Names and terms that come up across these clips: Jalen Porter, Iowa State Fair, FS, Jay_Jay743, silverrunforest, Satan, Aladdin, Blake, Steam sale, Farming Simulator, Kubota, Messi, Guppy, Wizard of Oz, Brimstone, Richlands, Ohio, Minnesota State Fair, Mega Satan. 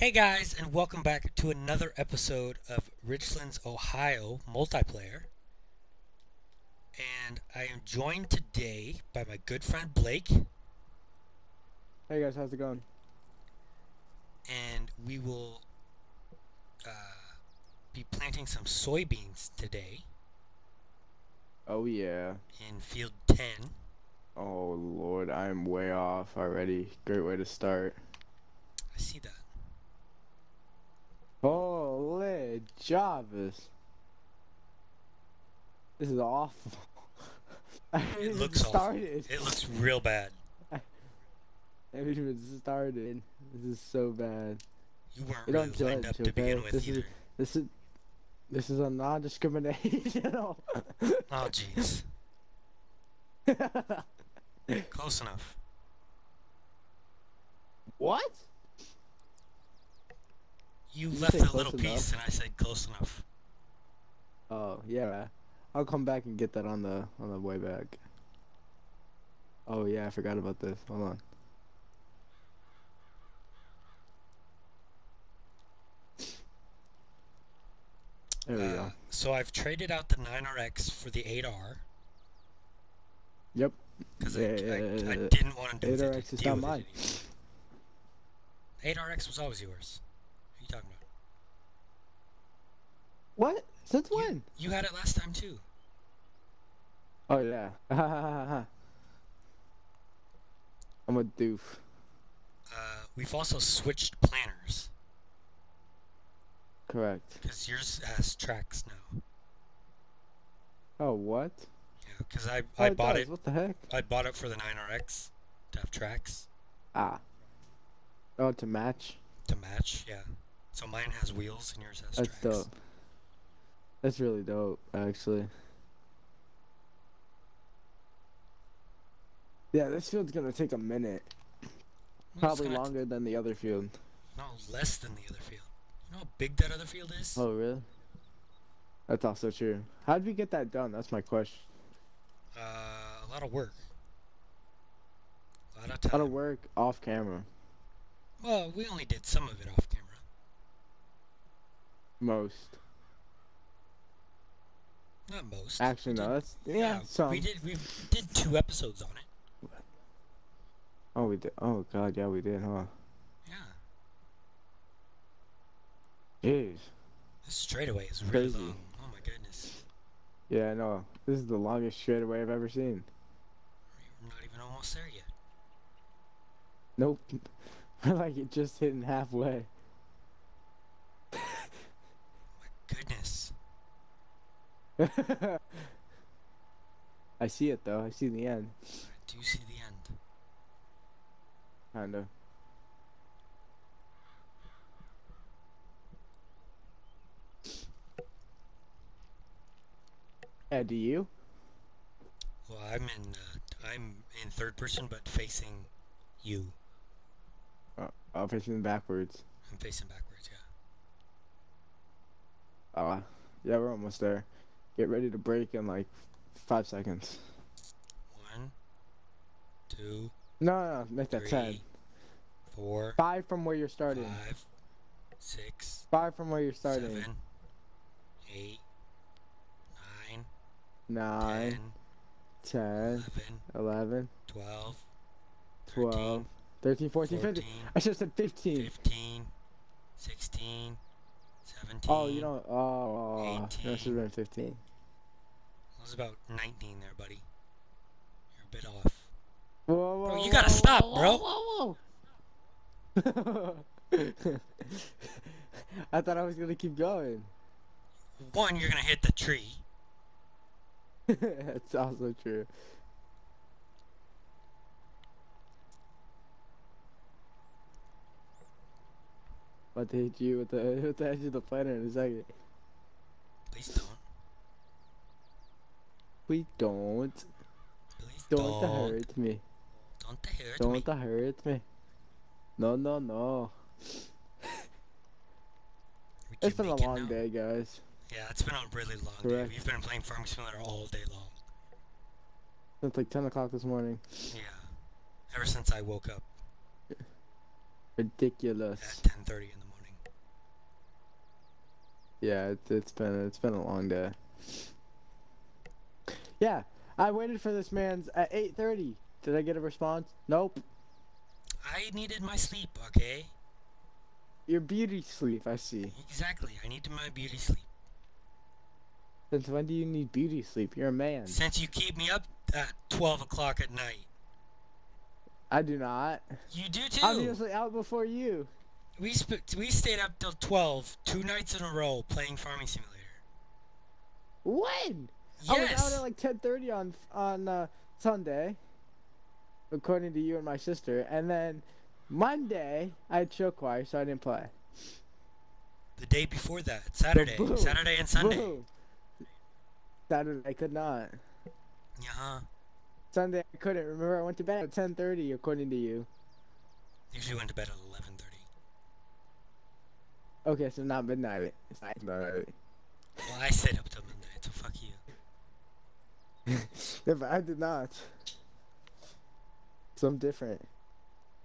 Hey guys, and welcome back to another episode of Richlands, Ohio multiplayer. And I am joined today by my good friend Blake. Hey guys, how's it going? And we will be planting some soybeans today. Oh yeah. In field 10. Oh lord, I'm way off already. Great way to start. I see that. Holy Jarvis. This is awful. It looks started. Awful. It looks real bad. I haven't even started. This is so bad. You weren't really lined up to begin with either. This is a non-discriminational. Oh jeez. Close enough. What? You left a little piece and I said close enough. Oh, yeah. I'll come back and get that on the way back. Oh, yeah, I forgot about this. Hold on. There we go. So I've traded out the 9RX for the 8R. Yep. Because I didn't want to do it. 8RX is not mine. 8RX was always yours. Talking about. What? Since when? You had it last time too. Oh yeah. I'm a doof. We've also switched planners. Correct. Because yours has tracks now. Oh what? Yeah, because I bought it. What the heck? I bought it for the 9RX to have tracks. Ah. Oh, to match. To match, yeah. So mine has wheels and yours has tracks. That's dope. That's really dope, actually. Yeah, this field's gonna take a minute. Probably longer than the other field. No, less than the other field. You know how big that other field is? Oh, really? That's also true. How did we get that done? That's my question. A lot of work. A lot of time. A lot of work off camera. Well, we only did some of it off camera. Most. Not most. Actually, no. That's, yeah, some. We did 2 episodes on it. Oh, we did. Oh, God, yeah, we did, huh? Yeah. Jeez. This straightaway is really long. Oh, my goodness. Yeah, I know. This is the longest straightaway I've ever seen. We're not even almost there yet. Nope. Like it just hitting halfway. My goodness. I see it though. I see the end. I do see the end. Kinda. Yeah, do you? Well, I'm in third person, but facing you. I'm facing backwards. I'm facing backwards, yeah. Yeah, we're almost there. Get ready to break in like 5 seconds. 1, 2. No, make that 10. 4. 5 from where you're starting. 5, 6. 5 from where you're starting. 7, 8, 9. 9. 10. 11. 12. 12. 13, 14, 15. I should have said 15. 15, 16, 17. Oh, you know, oh, 18. That should have been 15. It was about 19 there, buddy. You're a bit off. Whoa, whoa, bro, you gotta stop, bro. Whoa, whoa, whoa. I thought I was gonna keep going. 1, you're gonna hit the tree. That's also true. About to hit you with the edge of the planter in a second. Please don't. Please don't. Please don't. Don't hurt me. Don't hurt me. Don't hurt me. No, no, no. It's been a long day, guys. Yeah, it's been a really long day. We've been playing Farming Simulator all day long. Since like 10 o'clock this morning. Yeah. Ever since I woke up. Ridiculous. At 10:30 in the morning. Yeah, it's been a long day. Yeah, I waited for this man's at 8:30. Did I get a response? Nope. I needed my sleep, okay? Your beauty sleep, I see. Exactly, I needed my beauty sleep. Since when do you need beauty sleep? You're a man. Since you keep me up at 12 o'clock at night. I do not. You do too. I'm usually out before you. We stayed up till 12, 2 nights in a row, playing Farming Simulator. When? Yes. I was out at like 10:30 on Sunday, according to you and my sister, and then Monday I had show choir, so I didn't play. The day before that, Saturday, boom. Saturday and Sunday. Boom. Saturday I could not. Uh-huh. Sunday I couldn't. Remember, I went to bed at 10:30, according to you. Usually went to bed at 11:30. Okay, so not midnight. It's not midnight. Well, I stayed up till midnight, so fuck you. Yeah, but I did not. So I'm different.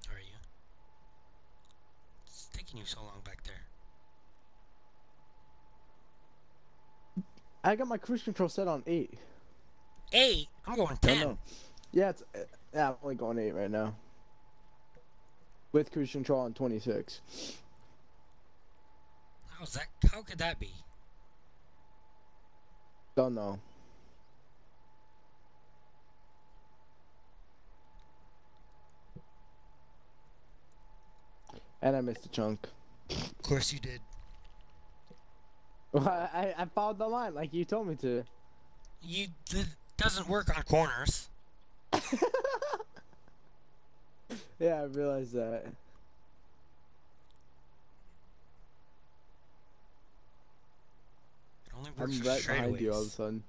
Are you? It's taking you so long back there. I got my cruise control set on 8. 8? I'm going 10. No. Yeah, yeah, I'm only going 8 right now. With cruise control on 26. How's that? How could that be? Don't know. And I missed a chunk. Of course you did. Well, I followed the line like you told me to. You it doesn't work on corners. Yeah, I realized that. I'm right behind you all of a sudden.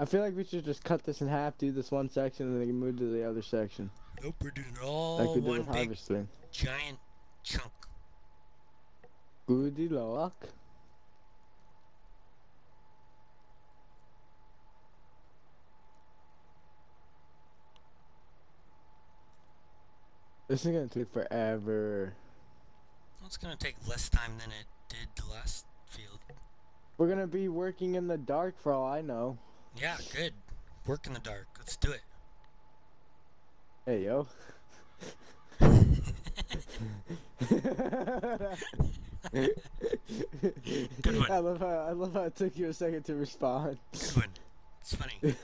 I feel like we should just cut this in half, do this one section, and then move to the other section. Nope, we're doing it all like we did one big giant chunk. Good luck. This is gonna take forever. Well, it's gonna take less time than it did the last field. We're gonna be working in the dark for all I know. Yeah, good. Work in the dark. Let's do it. Hey, yo. Good one. I love how it took you a second to respond. Good one. It's funny.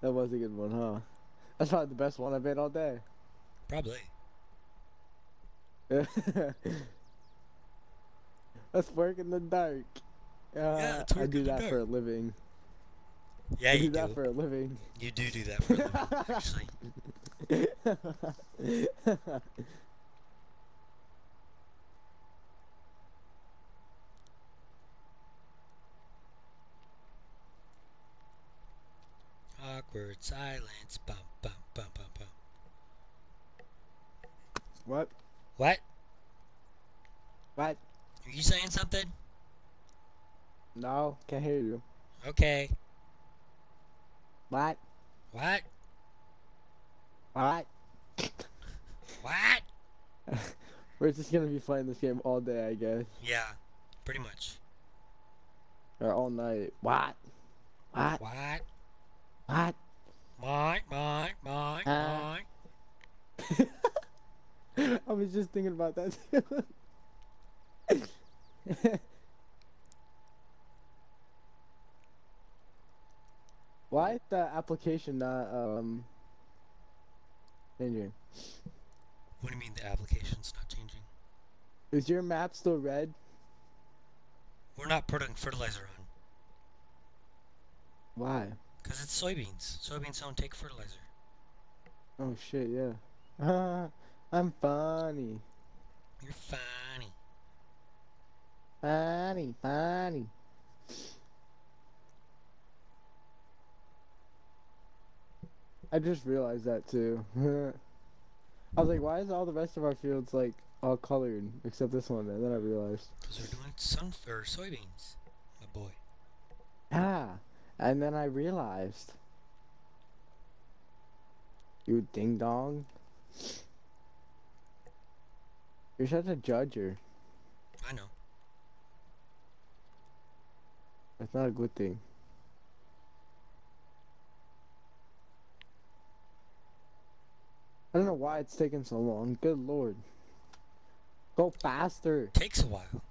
That was a good one, huh? That's probably the best one I've made all day. Probably. Let's work in the dark. Yeah, I do that for a living. Yeah, you do that for a living. You do that for a living, actually. Awkward silence. Bum, bum, bum, bum, bum. What? What? What? Are you saying something? No, can't hear you. Okay. What? What? What? What? We're just gonna be playing this game all day, I guess. Yeah, pretty much. Or all night. What? What? What? What? What? I was just thinking about that too. Why is the application not changing? What do you mean the application's not changing? Is your map still red? We're not putting fertilizer on. Why? Because it's soybeans. Soybeans don't take fertilizer. Oh shit, yeah. I'm funny. You're funny. Funny, funny. I just realized that too. I was like, why is all the rest of our fields like all colored except this one? And then I realized. Because we're doing soybeans, my boy. Ah, and then I realized. You ding dong. You're such a judger. I know. That's not a good thing. I don't know why it's taking so long. Good lord. Go faster. It takes a while.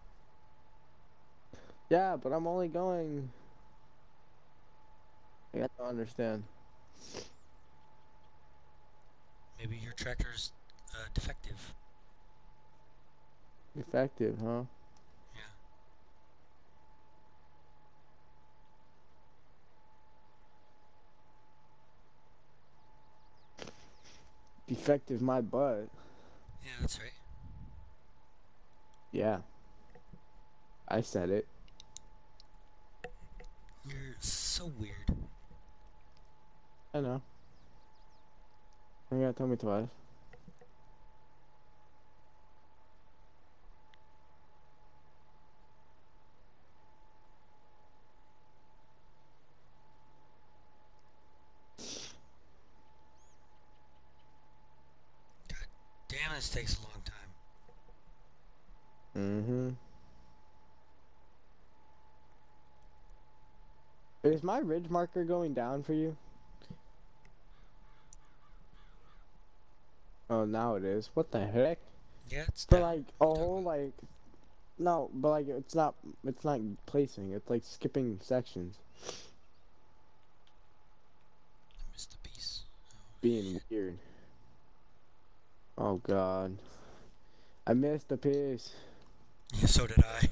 Yeah, but I'm only going. I don't understand. Maybe your tractor's defective. Defective, huh? Yeah. Defective my butt. Yeah, that's right. Yeah. I said it. You're so weird. I know. You gotta tell me twice. God damn, this takes a long time. Mm-hmm. Is my ridge marker going down for you? Oh, now it is. What the heck? Yeah, it's but like a whole like, no, but like it's not. It's not placing. It's like skipping sections. I missed a piece. Oh, being weird. Oh god, I missed a piece. Yeah, so did I.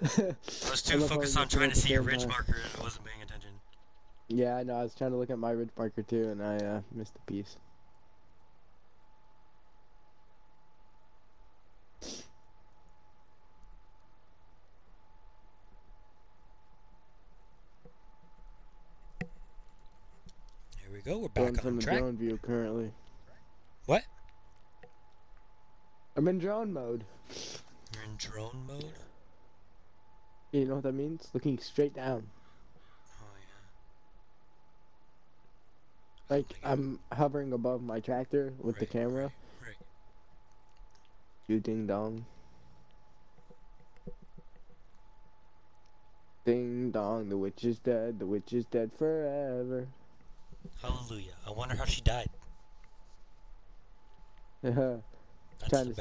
I was too focused on trying to see a ridge marker and I wasn't paying attention. Yeah, I know. I was trying to look at my ridge marker too, and I missed a piece. We go, we're back on track. I'm in drone view currently. What? I'm in drone mode. You're in drone mode? You know what that means? Looking straight down. Oh yeah. Like, I'm hovering above my tractor with the camera. Right. You ding dong. Ding dong, the witch is dead. The witch is dead forever. Hallelujah. I wonder how she died. Trying to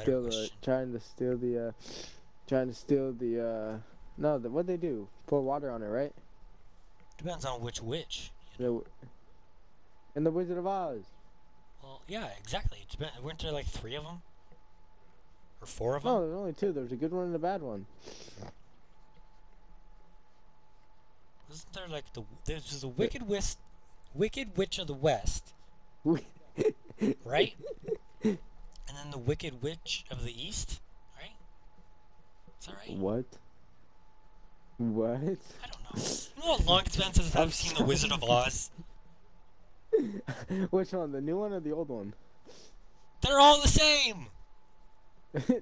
steal the no, what'd they do? Pour water on her, right? Depends on which witch. You know? And the Wizard of Oz. Well, yeah, exactly. Weren't there like 3 of them? Or 4 of them? No, there's only 2. There was a good one and a bad one. Wasn't there like there's the Wicked Witch? Wicked Witch of the West, right? And then the Wicked Witch of the East, right? Is that right? What? I don't know. You know how long it's been since I've seen The Wizard of Oz? Which one, the new one or the old one? They're all the same!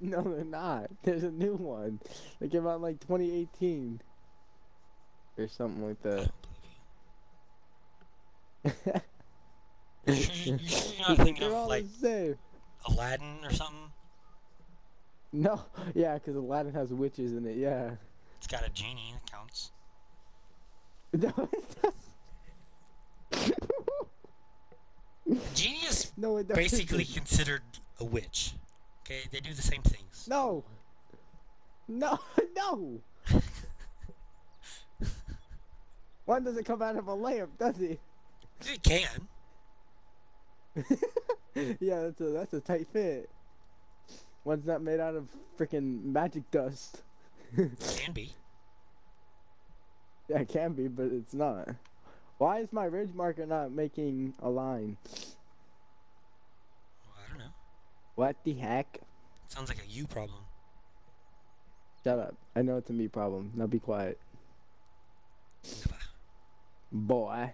No, they're not. There's a new one. They came out in like 2018. Or something like that. You're not thinking of like Aladdin or something? No, yeah, because Aladdin has witches in it, yeah. It's got a genie, it counts. No, it doesn't. Genie is basically considered a witch. Okay, they do the same things. No! One doesn't come out of a lamp, does he? It can. Yeah, that's a tight fit. One's not made out of freaking magic dust. Can be. Yeah, it can be, but it's not. Why is my ridge marker not making a line? Well, I don't know. What the heck? Sounds like a you problem. Shut up. I know it's a me problem. Now be quiet. Boy.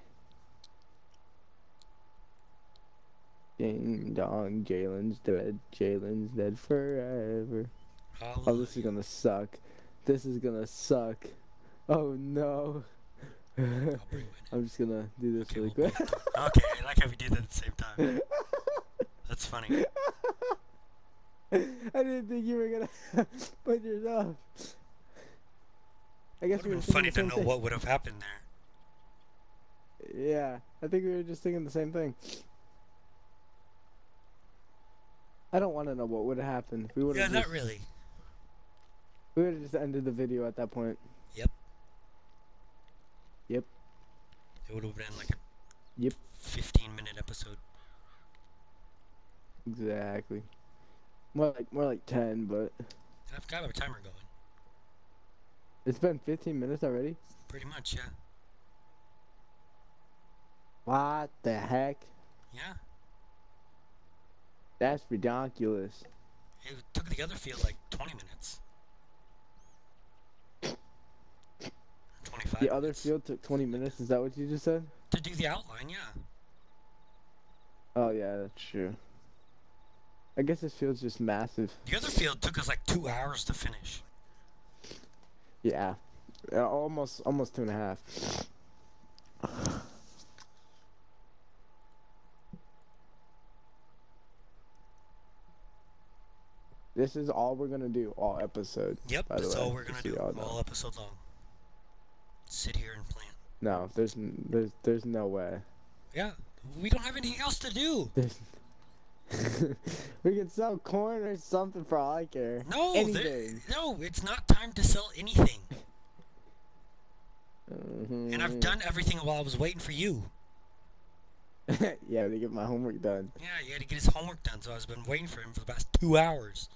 Ding dong, Jalen's dead forever. Hallelujah. Oh, this is gonna suck. Oh no. I'm just gonna do this really quick. Okay, I like how we did that at the same time. That's funny. I didn't think you were gonna put yourself. I guess we were funny to know what would have happened there. Yeah, I think we were just thinking the same thing. I don't want to know what would have happened. We would have. Yeah, not really. We would have just ended the video at that point. Yep. Yep. It would have been like a 15-minute episode. Exactly. More like 10, but. I've got a timer going. It's been 15 minutes already? Pretty much, yeah. What the heck? Yeah. That's ridiculous. It took the other field like 20 minutes. 25. The other field took 20 minutes, is that what you just said? To do the outline, yeah. Oh yeah, that's true. I guess this field's just massive. The other field took us like 2 hours to finish. Yeah. Almost 2.5. This is all we're gonna do all episode. Yep, that's all we're gonna do all episode long. Sit here and plant. No, there's no way. Yeah, we don't have anything else to do. We can sell corn or something for all I care. No, no, it's not time to sell anything. And I've done everything while I was waiting for you. Yeah, to get my homework done. Yeah, you had to get his homework done, so I've been waiting for him for the past 2 hours.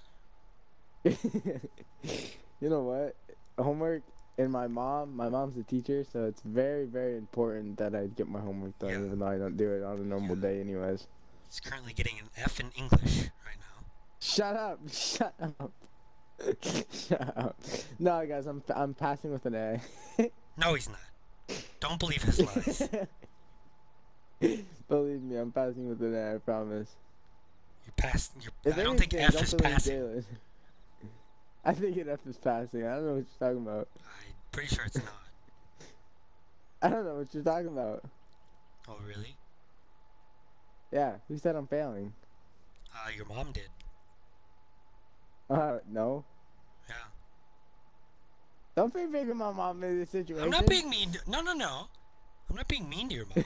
You know what? Homework and my mom's a teacher, so it's very, very important that I get my homework done, even though I don't do it on a normal day anyways. He's currently getting an F in English right now. Shut up! Shut up! Shut up! No, guys, I'm passing with an A. No, he's not. Don't believe his lies. Believe me, I'm passing with an A. I promise. You're passing. I don't think F is passing. Jalen. I think an F is passing. I don't know what you're talking about. I'm pretty sure it's not. I don't know what you're talking about. Oh really? Yeah, who said I'm failing? Your mom did. No. Yeah. Don't be big to my mom in this situation. I'm not being mean. No. I'm not being mean to your mom.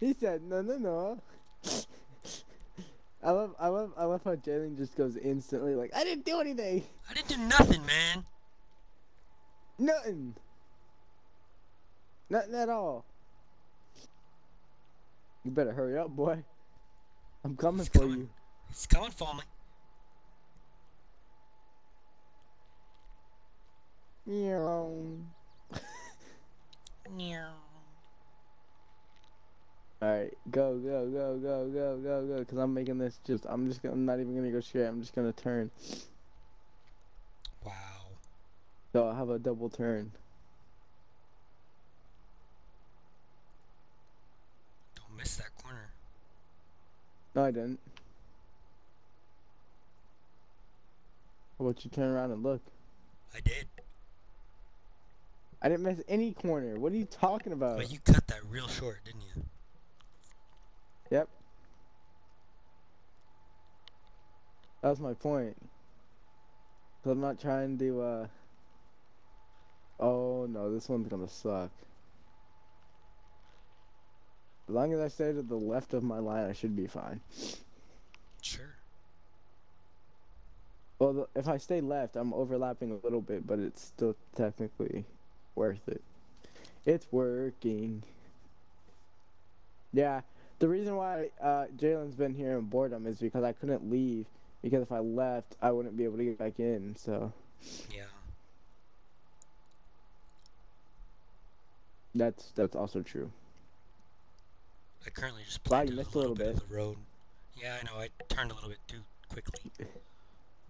He said no. I love how Jalen just goes instantly like, I didn't do anything. I didn't do nothing, man. Nothing. Nothing at all. You better hurry up, boy. I'm coming for you. He's coming for me. Alright, go, 'cause I'm making this I'm not even gonna go straight, I'm just gonna turn. Wow. So I'll have a double turn. Miss that corner. No, I didn't. How about you turn around and look? I did. I didn't miss any corner. What are you talking about? But you cut that real short, didn't you? Yep. That was my point. So I'm not trying to, Oh, no, this one's gonna suck. As long as I stay to the left of my line, I should be fine. Sure. Well, if I stay left, I'm overlapping a little bit, but it's still technically worth it. It's working. Yeah, the reason why Jalen's been here in boredom is because I couldn't leave, because if I left, I wouldn't be able to get back in, so. Yeah. That's also true. I currently just played a little bit of the road. Yeah, I know. I turned a little bit too quickly.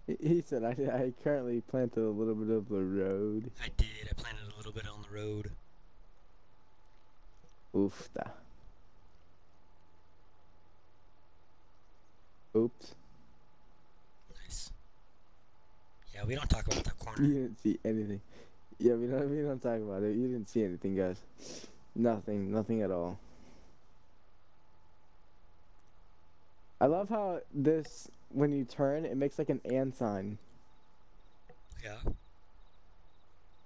He said, "I currently planted a little bit of the road." I did. I planted a little bit on the road. Oofta. Oops. Nice. Yeah, we don't talk about that corner. You didn't see anything. Yeah, we don't talk about it. You didn't see anything, guys. Nothing at all. I love how this when you turn, it makes like an and sign. Yeah.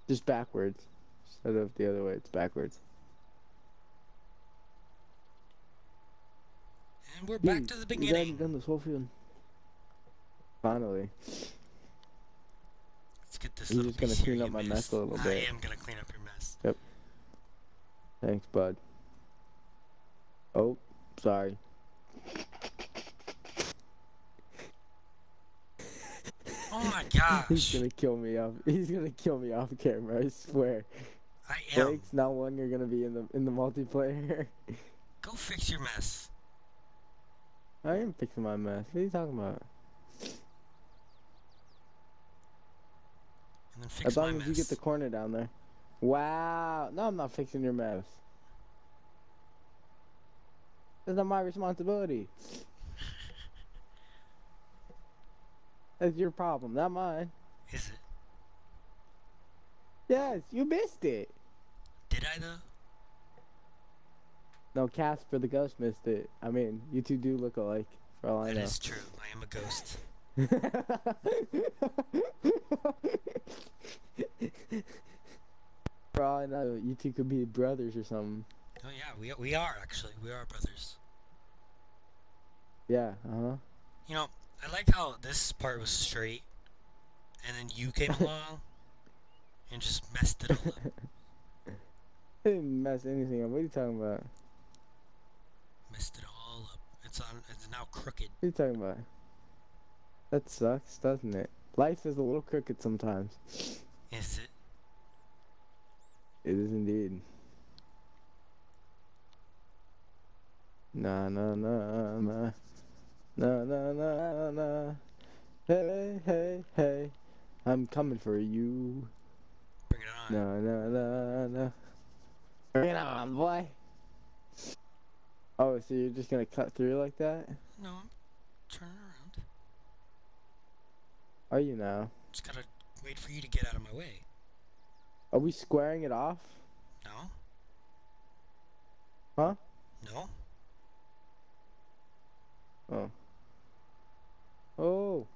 Just backwards. Instead of the other way, it's backwards. And we're back to the beginning. We haven't done this whole field. Finally. Let's get this. I'm just gonna clean up my mess a little bit. I am gonna clean up your mess. Yep. Thanks, bud. Oh, sorry. Oh my gosh. He's gonna kill me off. He's gonna kill me off camera. I swear. I am. Blake's not one you're gonna be in the multiplayer. Go fix your mess. I am fixing my mess. What are you talking about? And then fix my mess. As long as you get the corner down there. Wow. No, I'm not fixing your mess. That's not my responsibility. That's your problem, not mine. Is it? Yes, you missed it. Did I though? No, Casper the ghost missed it. I mean, you two do look alike, for all I know. That is true. I am a ghost. For all I know, you two could be brothers or something. Oh yeah, we are actually. We are brothers. Yeah. You know, I liked how this part was straight, and then you came along and just messed it all up. I didn't mess anything up. What are you talking about? Messed it all up. It's now crooked. What are you talking about? That sucks, doesn't it? Life is a little crooked sometimes. Is it? It is indeed. Nah, nah, nah, nah. No, no, no, no. Hey, hey, hey. I'm coming for you. Bring it on. No, no, no, no. Bring it on, boy. Oh, so you're just gonna cut through like that? No, I'm turning around. Are you now? Just gotta wait for you to get out of my way. Are we squaring it off? No. Huh? No. Oh. Oh.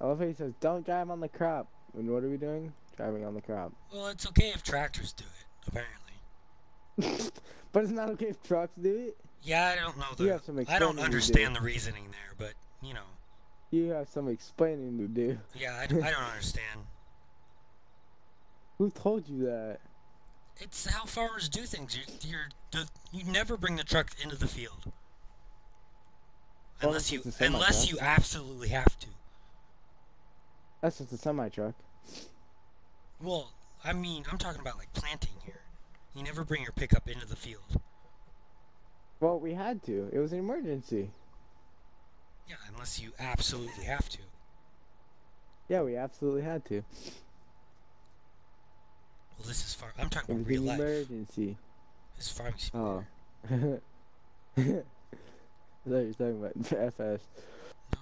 I love how he says, don't drive on the crop. And what are we doing? Driving on the crop. Well, it's okay if tractors do it, apparently. But it's not okay if trucks do it? Yeah, I don't know. I don't understand the reasoning there, but, you know. You have some explaining to do. Yeah, I don't understand. Who told you that? It's how farmers do things. You never bring the truck into the field unless you absolutely have to. That's just a semi truck. Well, I mean, I'm talking about like planting here. You never bring your pickup into the field. Well, we had to. It was an emergency. Yeah, unless you absolutely have to. Yeah, we absolutely had to. Well, this is farm. I'm talking about real life. Emergency. This is Farming Simulator. Oh. I thought you were talking about FS. No.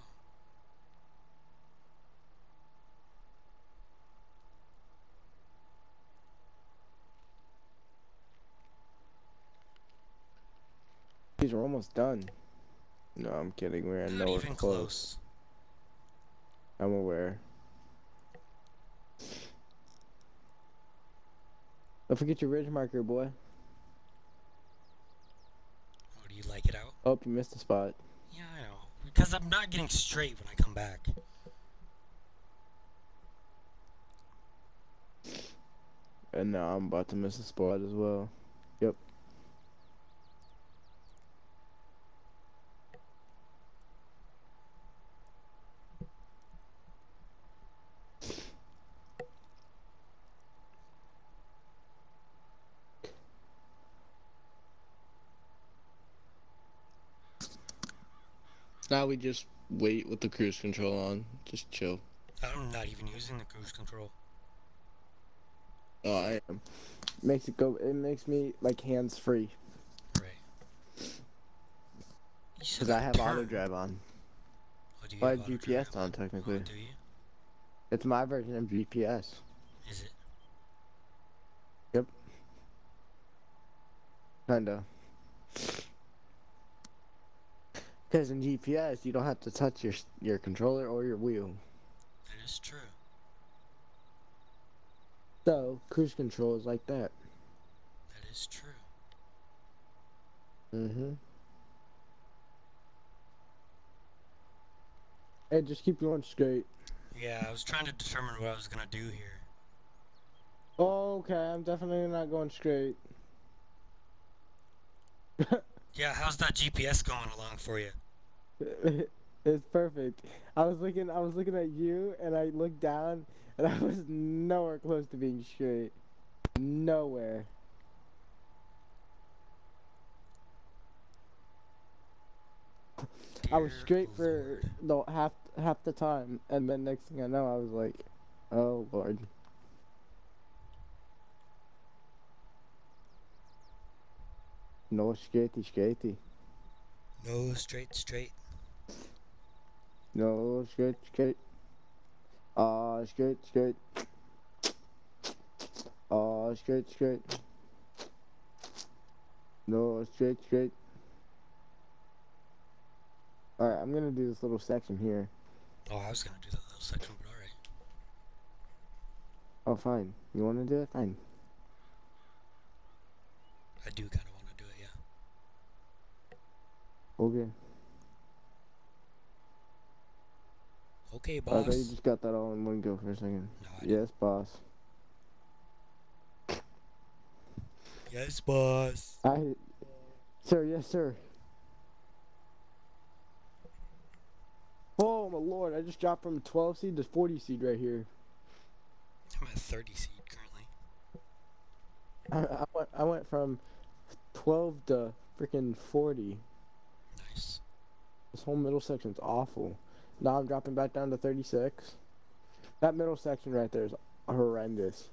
These are almost done. No, I'm kidding. We're nowhere even close. I'm aware. Don't forget your ridge marker, boy. Oh, do you like it out? Oh, you missed a spot. Yeah, I know. Because I'm not getting straight when I come back. And now I'm about to miss a spot as well. Yep. Now we just wait with the cruise control on. Just chill. I'm not even using the cruise control. Oh, I am. It makes me like hands free. Right. Because I have auto drive on. Oh, do you have GPS on technically? Oh, do you? It's my version of GPS. Is it? Yep. Kinda. Because in GPS, you don't have to touch your controller or your wheel. That is true. So, cruise control is like that. That is true. Mm-hmm. Hey, just keep going straight. Yeah, I was trying to determine what I was going to do here. Oh, okay, I'm definitely not going straight. Yeah, how's that GPS going along for you? It's perfect. I was looking at you, and I looked down, and I was nowhere close to being straight. Nowhere. I was straight for the half the time, and then next thing I know, I was like, "Oh Lord." No straighty, straighty. No straight, straight. No straight, straight. Straight, straight. Straight, straight. No straight, straight. Alright, I'm gonna do this little section here. Oh, I was gonna do that little section, but alright. Oh, fine. You wanna do it? Fine. I do kinda wanna do it, yeah. Okay. Okay, boss. I thought you just got that all in one go for a second. No, I didn't. Yes, boss. Yes, boss. Sir, yes, sir. Oh my Lord, I just dropped from 12 seed to 40 seed right here. I'm at 30 seed currently. I went from 12 to freaking 40. Nice. This whole middle section's awful. Now I'm dropping back down to 36. That middle section right there is horrendous.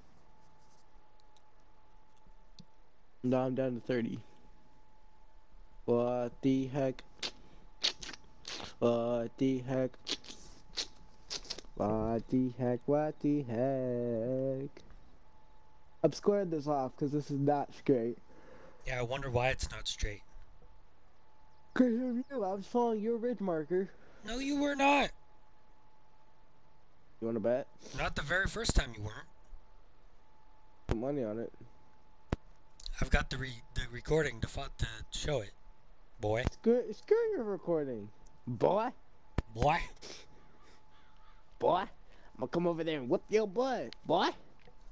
Now I'm down to 30. What the heck? What the heck? What the heck? What the heck? I've squared this off because this is not straight. Yeah, I wonder why it's not straight. Because I was following your ridge marker. No, you were not. You want to bet? Not the very first time you weren't. Put money on it. I've got the recording to show it, boy. Screw your recording. Boy. Boy. Boy. I'm gonna come over there and whoop your butt, boy.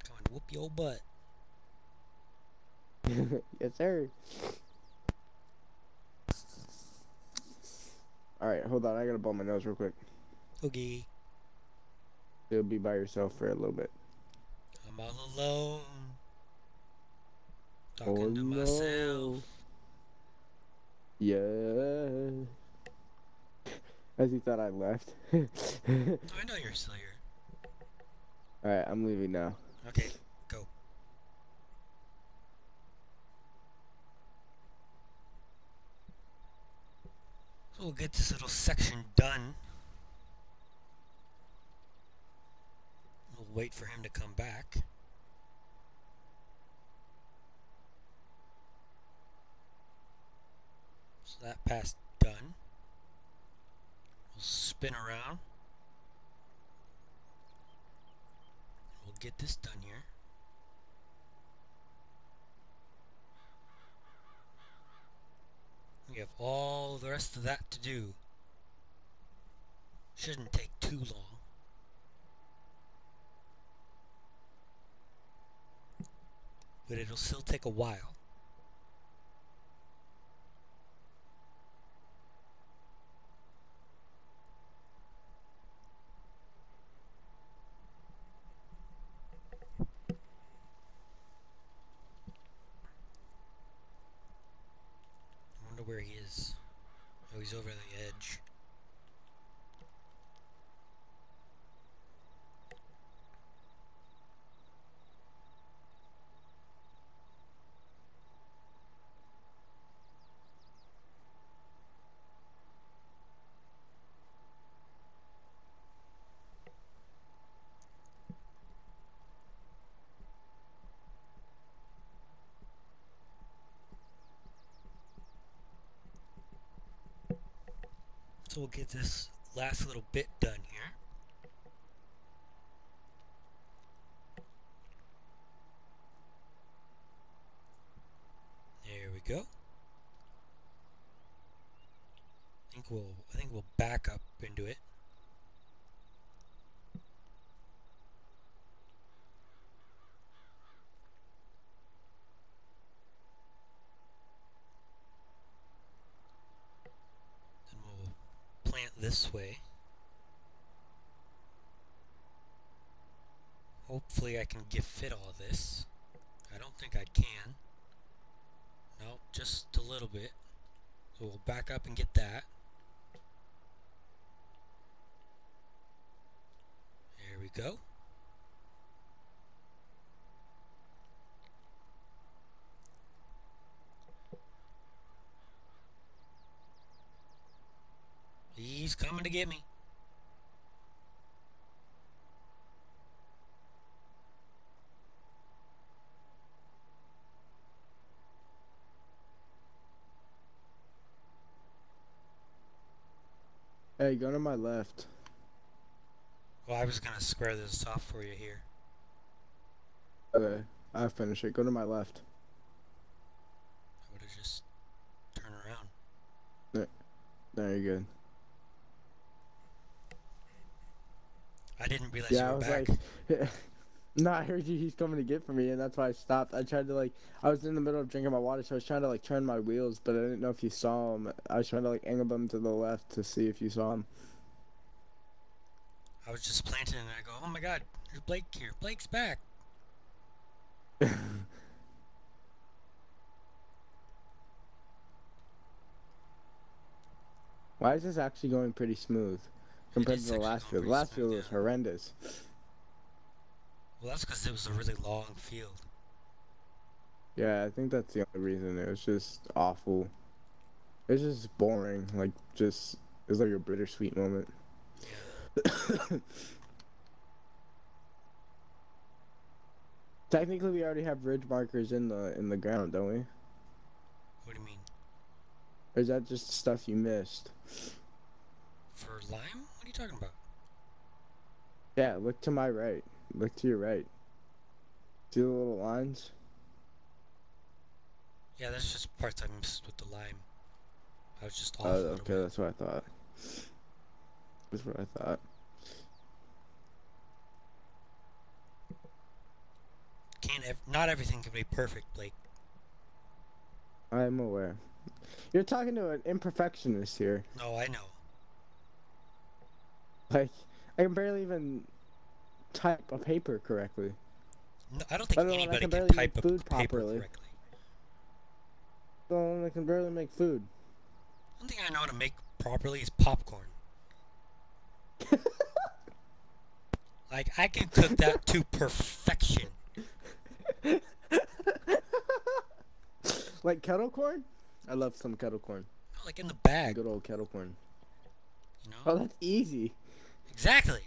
Come on, whoop your butt. Yes, sir. Alright, hold on. I gotta blow my nose real quick. Okay. You'll be by yourself for a little bit. I'm all alone. Talking to myself. Yeah. As he thought I left. I know you're still here. Alright, I'm leaving now. Okay, go. So we'll get this little section done. We'll wait for him to come back. So that pass done. We'll spin around. We'll get this done here. We have all the rest of that to do. Shouldn't take too long. But it'll still take a while. Where he is. Oh, he's over the edge. so we'll get this last little bit done here. There we go. I think we'll back up into it. And we'll plant this way. Hopefully I can get fit all this. I don't think I can. Nope, just a little bit. So we'll back up and get that. There we go. He's coming to get me. Hey, go to my left. Well, I was gonna square this off for you here. Okay, I'll finish it. Go to my left. I would have just turned around. There, you're good. I didn't realize you were back. Like, no, I heard you. He's coming to get for me, and that's why I stopped. I tried to I was in the middle of drinking my water, so I was trying to turn my wheels, but I didn't know if you saw him. I was trying to angle them to the left to see if you saw him. I was just planting, and I go, oh my god, there's Blake here. Blake's back. Why is this actually going pretty smooth compared to the last field? The last field was horrendous. Well, that's because it was a really long field. Yeah, I think that's the only reason. It was just awful. It was just boring. It was like a bittersweet moment. Technically, we already have ridge markers in the ground, don't we? What do you mean? Or is that just stuff you missed? For lime? What are you talking about? Yeah, look to my right. Look to your right. See the little lines? Yeah, that's just parts I missed with the lime. I was just off. Oh, okay, that's what I thought. That's what I thought. Not everything can be perfect, Blake. I'm aware. You're talking to an imperfectionist here. No, I know. I can barely even type a paper correctly. No, I don't think anybody can type a paper properly. I can barely make food. One thing I know how to make properly is popcorn. I can cook that to perfection. Kettle corn? I love some kettle corn. In the bag. Good old kettle corn. You know? Oh, that's easy. Exactly.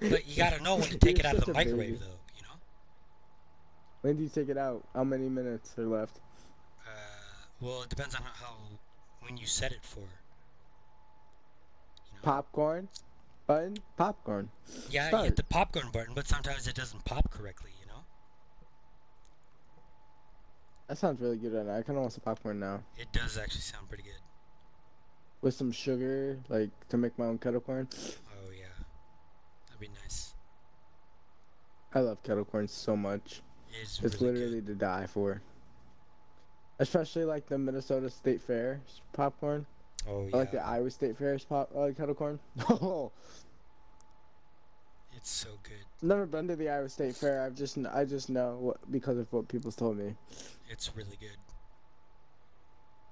But you gotta know when to take it out of the microwave, though, you know? When do you take it out? How many minutes are left? Well, it depends on when you set it for. Popcorn button? Popcorn. Yeah, you hit the popcorn button, but sometimes it doesn't pop correctly, you know? That sounds really good right now. I kind of want some popcorn now. It does actually sound pretty good. With some sugar, to make my own kettle corn. Oh, yeah. That'd be nice. I love kettle corn so much. It's really literally good. To die for. Especially, the Minnesota State Fair popcorn. Oh, yeah. The Iowa State Fair's kettle corn. Oh, it's so good. Never been to the Iowa State Fair. I just know because of what people's told me. It's really good.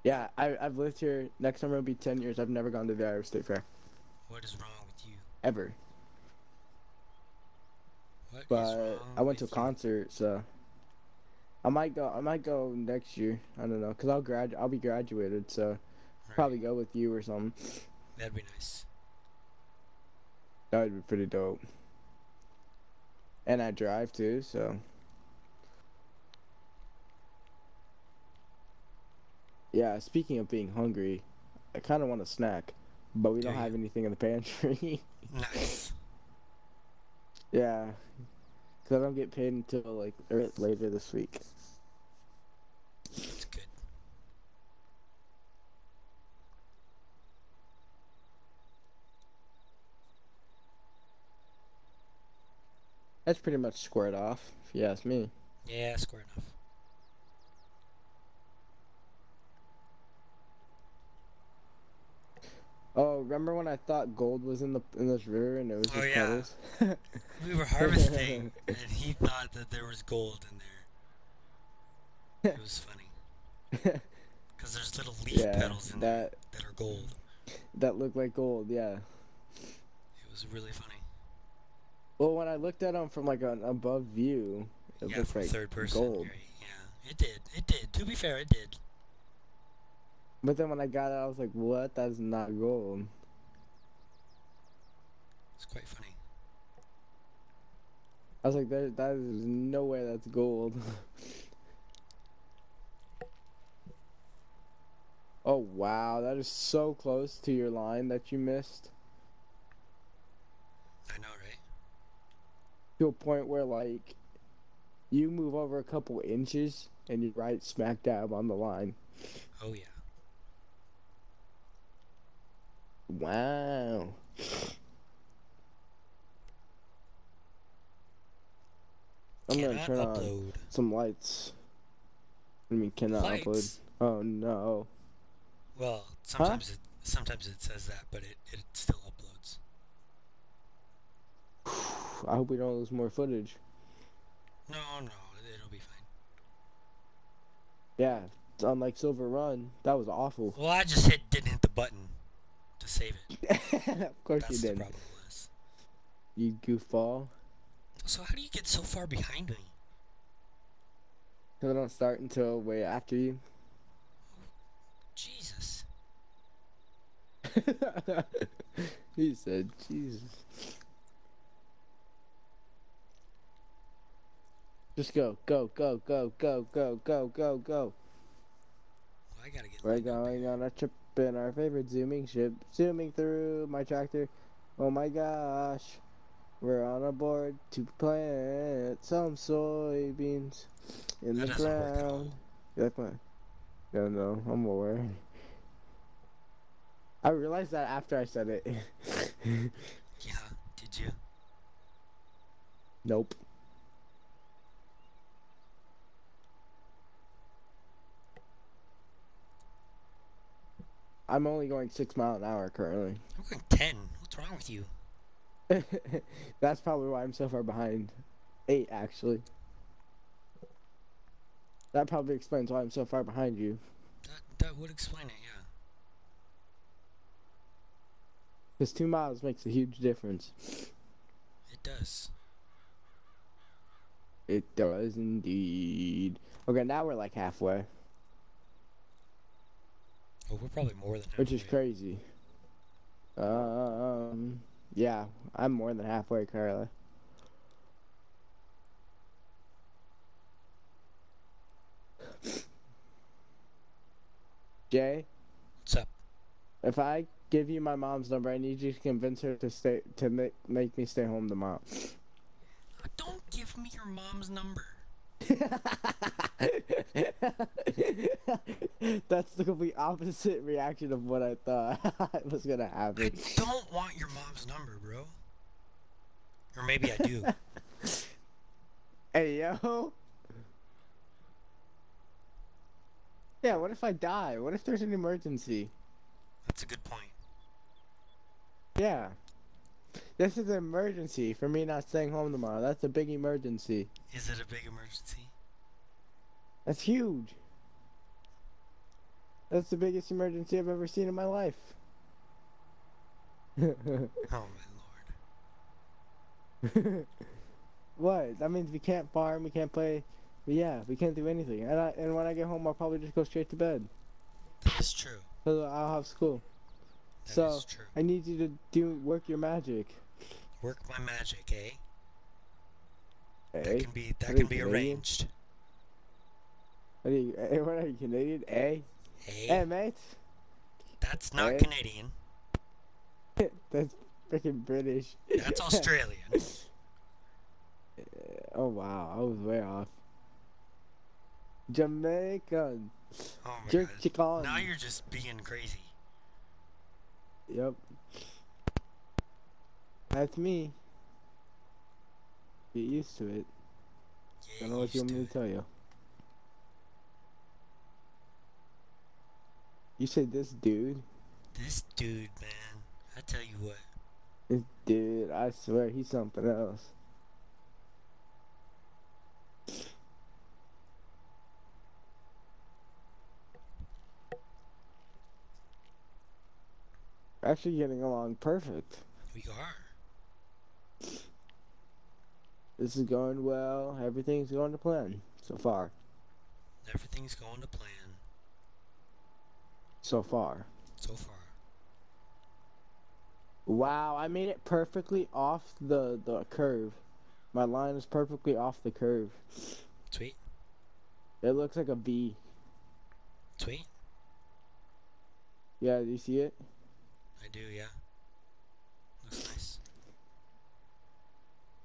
Yeah, I've lived here. Next summer will be 10 years. I've never gone to the Iowa State Fair. What is wrong with you? Ever. But I went to a concert, so I might go. I might go next year. I don't know, 'cause I'll be graduated, so. Right. Probably go with you or something. That'd be nice. That would be pretty dope. And I drive too, so. Yeah, speaking of being hungry, I kind of want a snack, but we don't have anything in the pantry. Nice. Yeah, because I don't get paid until like later this week. That's good. That's pretty much squared off, if you ask me. Yeah, squared off. Oh, remember when I thought gold was in this river and it was just petals? We were harvesting and he thought that there was gold in there. It was funny. Because there's little leaf petals in there that are gold. That look like gold, yeah. It was really funny. Well, when I looked at them from like an above view, it looked like third person, gold. Yeah, it did. It did. To be fair, it did. But then when I got it, I was like, what? That's not gold. It's quite funny. I was like, that is no way that's gold. Oh, wow. That is so close to your line that you missed. I know, right? To a point where, like, you move over a couple inches and you're right smack dab on the line. Oh, yeah. Wow. I'm gonna turn on some lights. I mean, cannot upload. Oh no. Well, sometimes it says that, but it still uploads. I hope we don't lose more footage. No, no, it'll be fine. Yeah, unlike Silver Run, that was awful. Well, I just didn't hit the button to save it. Of course you did. That's the problem was. You goofball. So how do you get so far behind me? Because I don't start until way after you. Jesus. He said Jesus. Just go, go, go, go, go, go, go, go, go. I gotta get We're going on a trip in our favorite zooming ship, zooming through my tractor. Oh my gosh, we're on a board to plant some soybeans in the ground. No, no, I'm aware. I realized that after I said it. Yeah, did you? Nope. I'm only going 6 miles an hour currently. I'm going 10. What's wrong with you? That's probably why I'm so far behind. 8, actually. That probably explains why I'm so far behind you. That would explain it, yeah. Because 2 miles makes a huge difference. It does. It does indeed. Okay, now we're like halfway. Well, we're probably more than halfway. Which is crazy. Yeah, I'm more than halfway currently. Jay? What's up? If I give you my mom's number, I need you to convince her to make me stay home tomorrow. Don't give me your mom's number. That's the complete opposite reaction of what I thought was gonna happen. I don't want your mom's number, bro. Or maybe I do. Hey, yo. Yeah, what if I die? What if there's an emergency? That's a good point. Yeah. This is an emergency for me not staying home tomorrow. That's a big emergency. Is it a big emergency? That's huge. That's the biggest emergency I've ever seen in my life. Oh, my Lord. What? That means we can't farm, we can't play. Yeah, we can't do anything. And when I get home, I'll probably just go straight to bed. That's true. So I'll have school. That is true. I need you to work your magic. Work my magic, eh? That can be arranged. What are you, Canadian? Eh? Hey, mate. That's not right? Canadian. That's freaking British. That's Australian. Oh, wow. I was way off. Jamaican. Oh, my Jerk God. Chicken. Now you're just being crazy. Yep. That's me. Get used to it. Yeah, don't know what you want me to tell you. You said this dude? This dude, man. I tell you what. This dude, I swear, he's something else. Actually getting along perfect. We are. This is going well. Everything's going to plan so far. Everything's going to plan. So far. So far. Wow, I made it perfectly off the curve. My line is perfectly off the curve. Sweet. It looks like a V. Sweet. Yeah, do you see it? I do, yeah. Looks nice.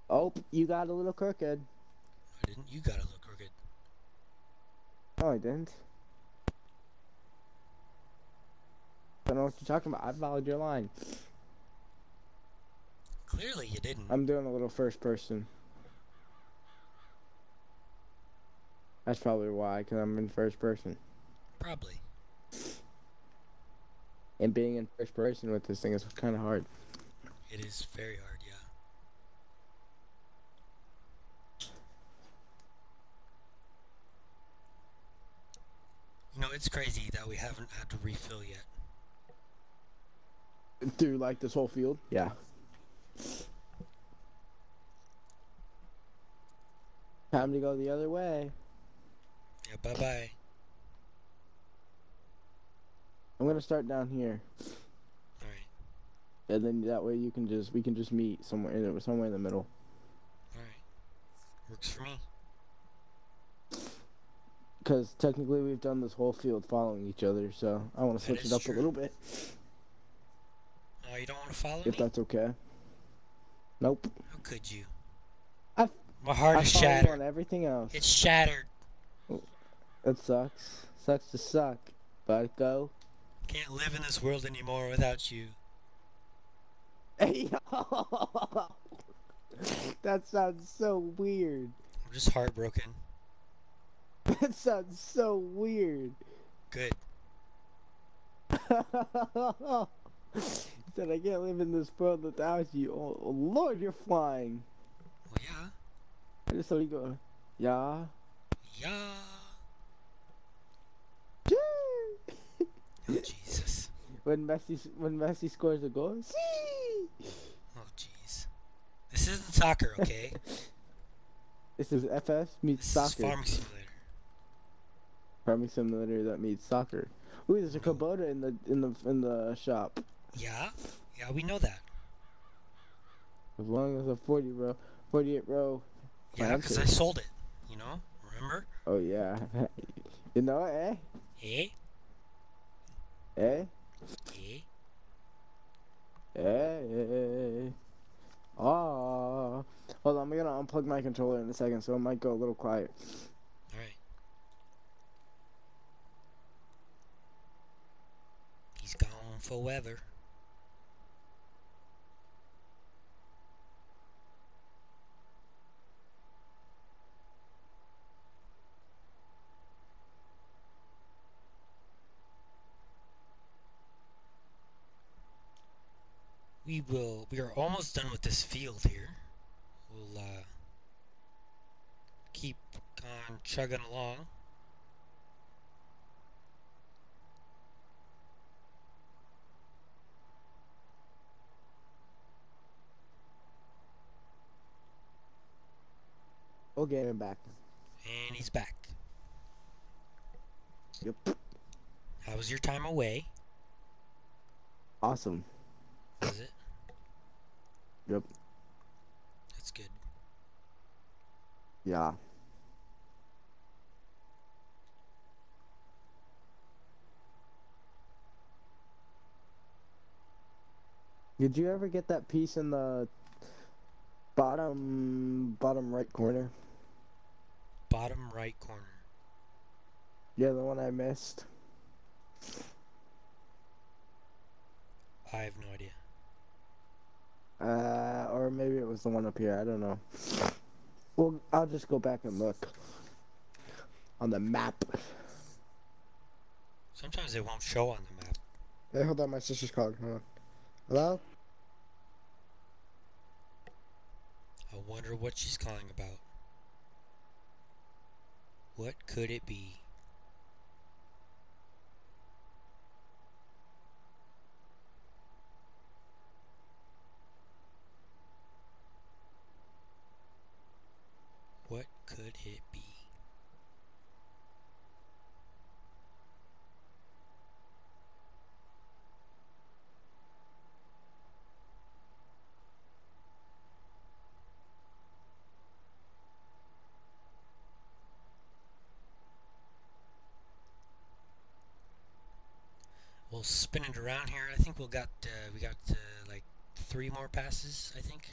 Oh, you got a little crooked. I didn't. You got a little crooked. No, I didn't. I don't know what you're talking about. I followed your line. Clearly you didn't. I'm doing a little first person. That's probably why, because I'm in first person. Probably. And being in first person with this thing is kind of hard. It is very hard, yeah. You know, it's crazy that we haven't had to refill yet. Through, like, this whole field? Yeah. Time to go the other way. Yeah, bye-bye. I'm gonna start down here. Alright. And then that way you can just, we can just meet somewhere in the middle. Alright. Works for me. Cause technically we've done this whole field following each other, so I wanna switch it up a little bit. No, you don't wanna follow me? If that's okay. Nope. How could you? My heart is shattered. On everything else. It's shattered. That sucks. Sucks to suck. But go. Can't live in this world anymore without you. Hey, yo. That sounds so weird. I'm just heartbroken. That sounds so weird. Good. Said I can't live in this world without you. Oh Lord, you're flying. Well, yeah. I just saw you go. Yeah. Yeah. Oh, Jesus. When Messi scores a goal, see. Oh, jeez. This isn't soccer, okay? This is FS meets soccer. This is Farming Simulator. Farming Simulator that meets soccer. Ooh, there's a Kubota in the shop. Yeah, yeah, we know that. As long as a 48 row. Yeah, because I sold it. You know, remember? Oh yeah. You know, eh? Eh? Eh? Eh? Eh? Ah! Hold on, I'm gonna unplug my controller in a second, so it might go a little quiet. Alright. He's gone forever. We are almost done with this field here. We'll keep on chugging along. We'll get him back. And he's back. Yep. How was your time away? Awesome. Was it? Yep. That's good. Yeah. Did you ever get that piece in the bottom right corner? Bottom right corner. Yeah, the one I missed. I have no idea. Or maybe it was the one up here. I don't know. Well, I'll just go back and look on the map. Sometimes they won't show on the map. Hey, hold on. My sister's calling. Hold on. Hello? I wonder what she's calling about. What could it be? What could it be? We'll spin it around here. I think we got like 3 more passes, I think.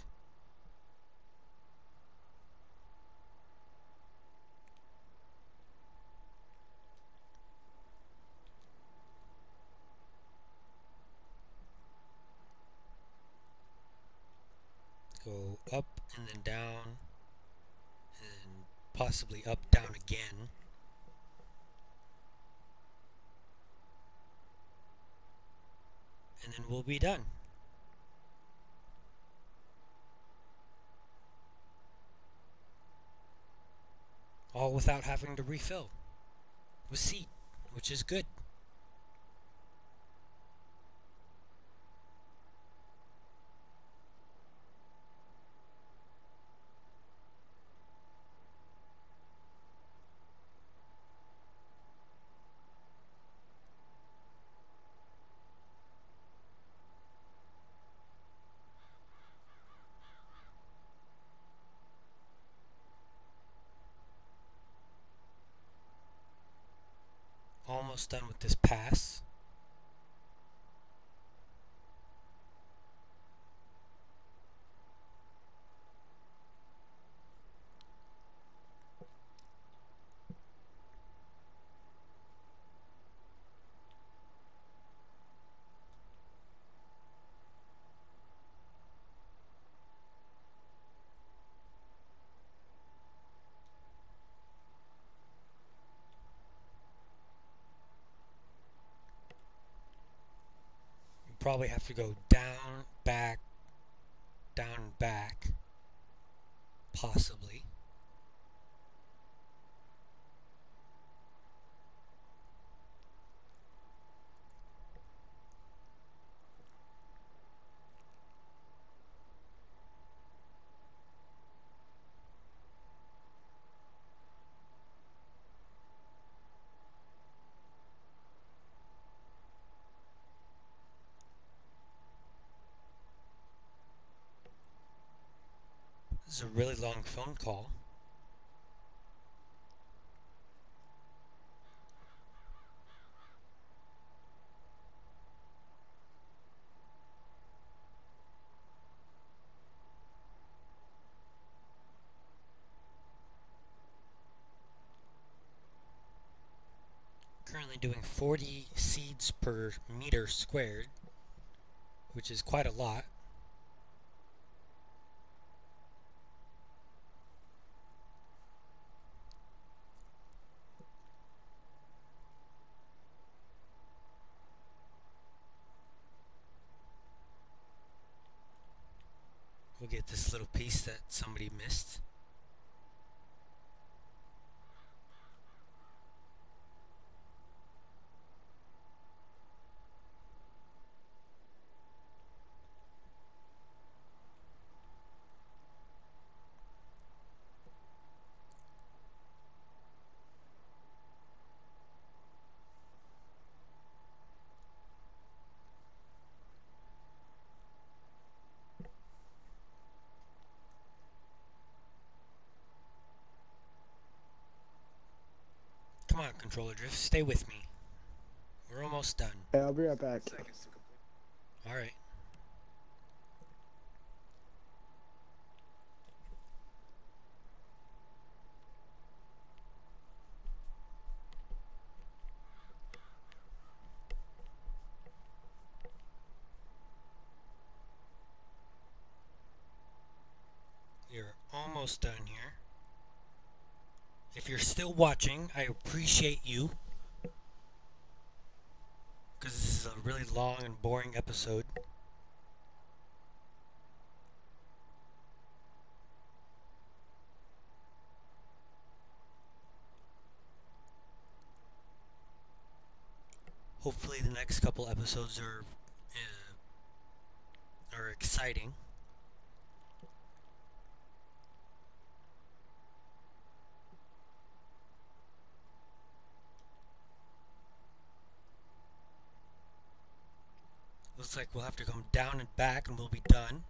Go up and then down and possibly up, down again. And then we'll be done. All without having to refill with seed, which is good. Almost done with this pass. Probably have to go down, back, possibly. This is a really long phone call. Currently doing 40 seeds per meter squared, which is quite a lot. We'll get this little piece that somebody missed. Come on, controller drift, stay with me. We're almost done. Yeah, I'll be right back. Alright. almost done here. If you're still watching, I appreciate you. Because this is a really long and boring episode. Hopefully the next couple episodes are exciting. Looks like we'll have to come down and back and we'll be done.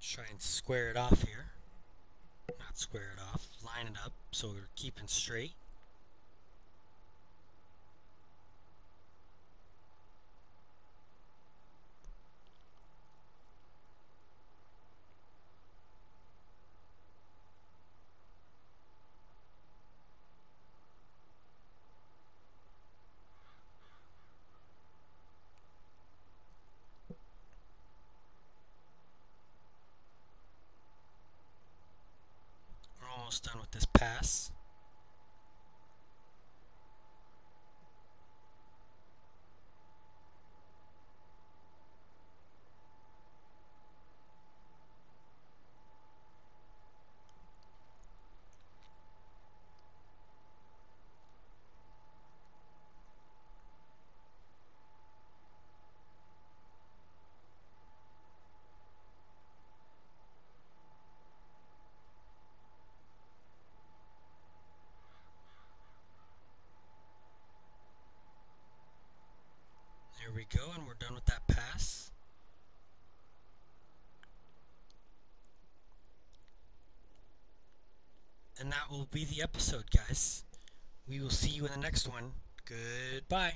Try and square it off here. Not square it off, line it up so we're keeping straight. Done with this pass. Go, and we're done with that pass. And that will be the episode, guys. We will see you in the next one. Goodbye.